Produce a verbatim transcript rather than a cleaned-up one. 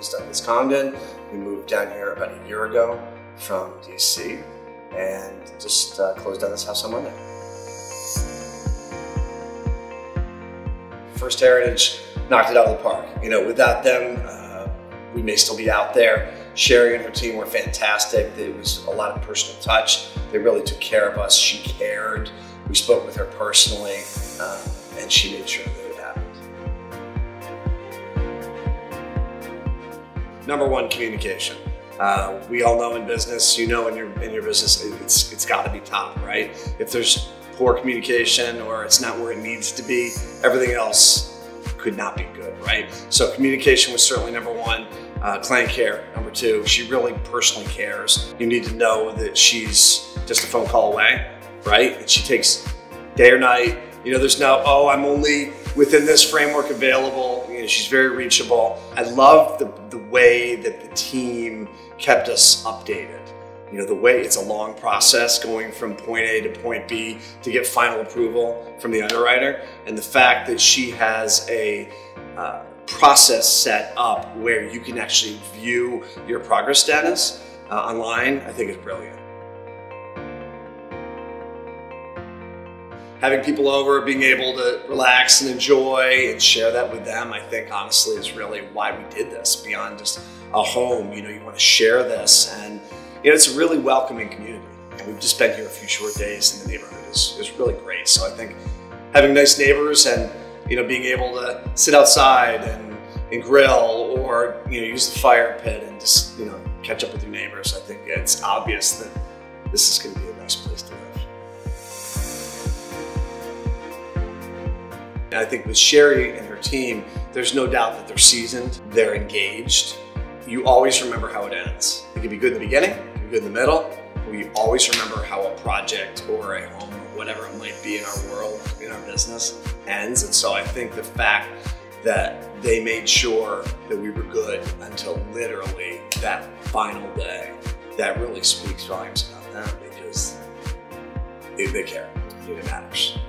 name is Douglas Condon. We moved down here about a year ago from D C and just uh, closed down this house on Monday. First Heritage knocked it out of the park. You know, without them, uh, we may still be out there. Sherry and her team were fantastic. There was a lot of personal touch. They really took care of us. She cared. We spoke with her personally, uh, and she made sure that it happened. Number one, communication. Uh, we all know in business, you know, in your in your business, it's it's got to be top, right? If there's poor communication or it's not where it needs to be, everything else could not be good, right? So communication was certainly number one. Uh, client care, number two. She really personally cares. You need to know that she's just a phone call away, right? And she takes day or night. You know, there's no, oh, I'm only within this framework available. You know, she's very reachable. I love the, the way that the team kept us updated. You know, the way it's a long process going from point A to point B to get final approval from the underwriter. And the fact that she has a, uh, process set up where you can actually view your progress status uh, online, I think is brilliant. Having people over, being able to relax and enjoy and share that with them, I think honestly is really why we did this, beyond just a home. You know, you want to share this, and you know, it's a really welcoming community. And we've just been here a few short days and the neighborhood is, is really great. So I think having nice neighbors and you know, being able to sit outside and, and grill, or you know, use the fire pit and just you know, catch up with your neighbors. I think it's obvious that this is going to be a nice place to live. And I think with Sherry and her team, there's no doubt that they're seasoned, they're engaged. You always remember how it ends. It can be good in the beginning, it can be good in the middle, but you always remember how a project or a home, whatever it might be in our world, in our business, ends. And so I think the fact that they made sure that we were good until literally that final day, that really speaks volumes about them, because they, they care. It matters.